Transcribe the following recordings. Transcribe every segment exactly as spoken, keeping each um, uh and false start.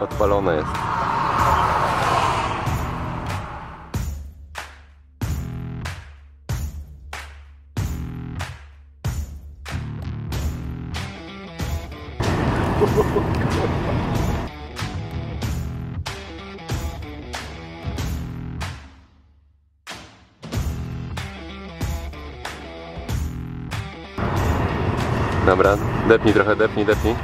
Odpalone jest. Dobra, depnij trochę, depnij, depnij.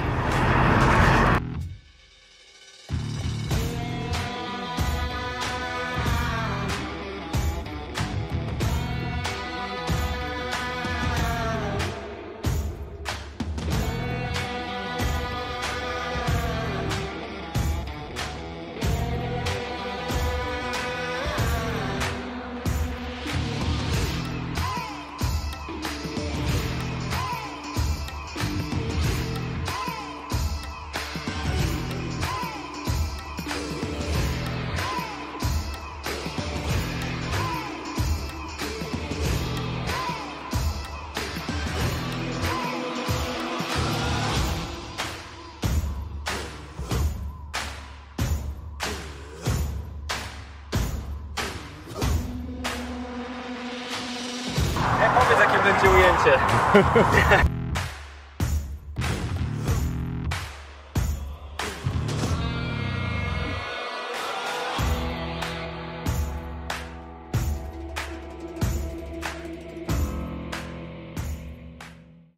Powiedz, jakie będzie ujęcie.